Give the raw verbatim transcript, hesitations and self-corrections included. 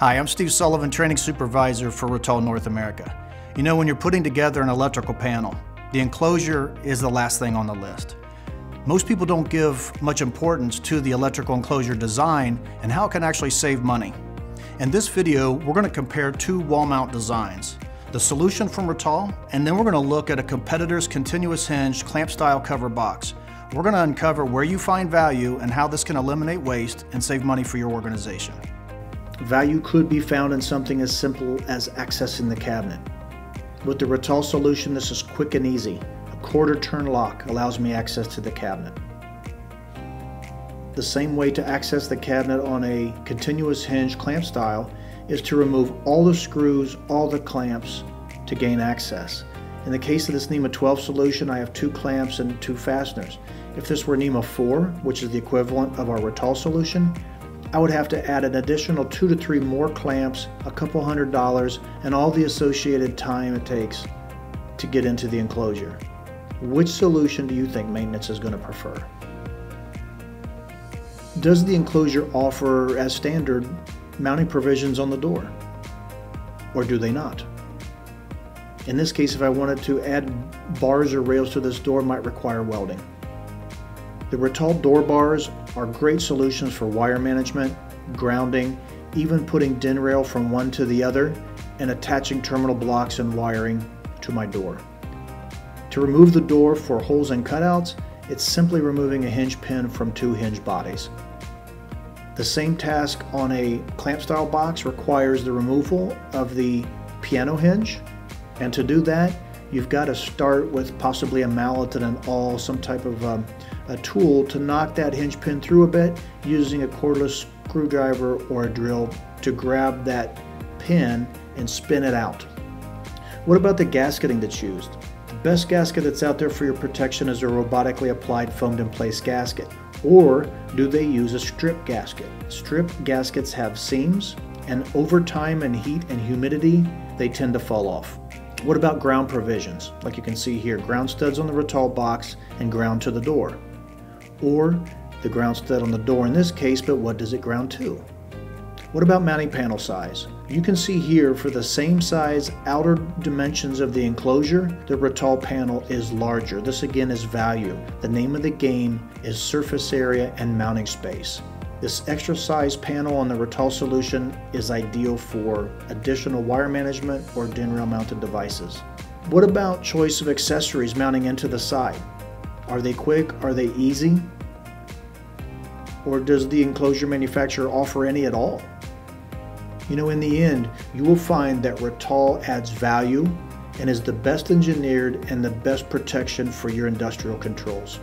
Hi, I'm Steve Sullivan, Training Supervisor for Rittal North America. You know, when you're putting together an electrical panel, the enclosure is the last thing on the list. Most people don't give much importance to the electrical enclosure design and how it can actually save money. In this video, we're going to compare two wall mount designs, the solution from Rittal, and then we're going to look at a competitor's continuous hinged clamp style cover box. We're going to uncover where you find value and how this can eliminate waste and save money for your organization. Value could be found in something as simple as accessing the cabinet. With the Rittal solution, this is quick and easy. A quarter turn lock allows me access to the cabinet. The same way to access the cabinet on a continuous hinge clamp style is to remove all the screws, all the clamps to gain access. In the case of this NEMA twelve solution, I have two clamps and two fasteners. If this were NEMA four, which is the equivalent of our Rittal solution, I would have to add an additional two to three more clamps, a couple hundred dollars, and all the associated time it takes to get into the enclosure. Which solution do you think maintenance is going to prefer? Does the enclosure offer, as standard, mounting provisions on the door? Or do they not? In this case, if I wanted to add bars or rails to this door, it might require welding. The Rittal door bars are great solutions for wire management, grounding, even putting DIN rail from one to the other, and attaching terminal blocks and wiring to my door. To remove the door for holes and cutouts, it's simply removing a hinge pin from two hinge bodies. The same task on a clamp style box requires the removal of the piano hinge, and to do that, you've got to start with possibly a mallet and an awl, some type of um, a tool to knock that hinge pin through a bit, using a cordless screwdriver or a drill to grab that pin and spin it out. What about the gasketing that's used? The best gasket that's out there for your protection is a robotically applied foamed in place gasket, or do they use a strip gasket? Strip gaskets have seams, and over time and heat and humidity, they tend to fall off. What about ground provisions? Like you can see here, ground studs on the Rittal box and ground to the door. Or the ground stud on the door in this case, but what does it ground to? What about mounting panel size? You can see here for the same size outer dimensions of the enclosure, the Rittal panel is larger. This again is value. The name of the game is surface area and mounting space. This extra size panel on the Rittal solution is ideal for additional wire management or DIN rail mounted devices. What about choice of accessories mounting into the side? Are they quick? Are they easy? Or does the enclosure manufacturer offer any at all? You know, in the end, you will find that Rittal adds value and is the best engineered and the best protection for your industrial controls.